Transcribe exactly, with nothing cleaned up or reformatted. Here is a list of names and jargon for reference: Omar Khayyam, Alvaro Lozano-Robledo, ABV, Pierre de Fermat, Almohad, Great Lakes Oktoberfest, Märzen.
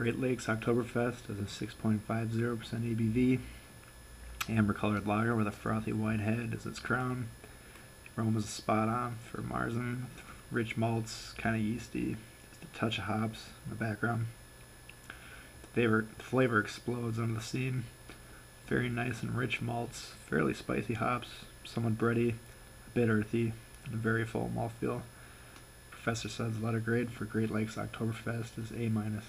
Great Lakes Oktoberfest is a six point five zero percent A B V. Amber-colored lager with a frothy white head as its crown. The aroma was spot on for Märzen. Rich malts, kind of yeasty, just a touch of hops in the background. The flavor, the flavor explodes onto the scene. Very nice and rich malts, fairly spicy hops, somewhat bready, a bit earthy, and a very full mouthfeel. Professor Sudz's letter grade for Great Lakes Oktoberfest is A minus.